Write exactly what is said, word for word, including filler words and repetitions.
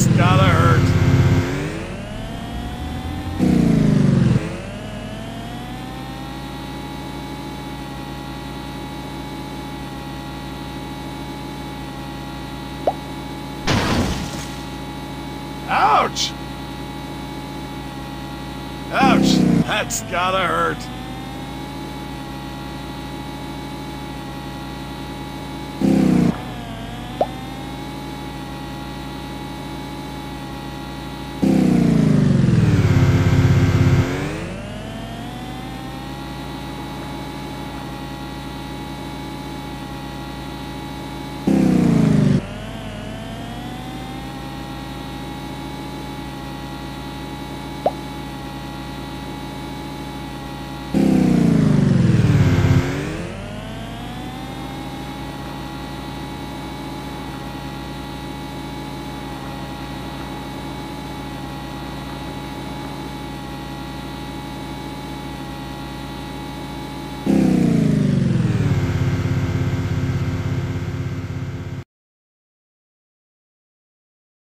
It's gotta hurt. Ouch! Ouch! That's gotta hurt.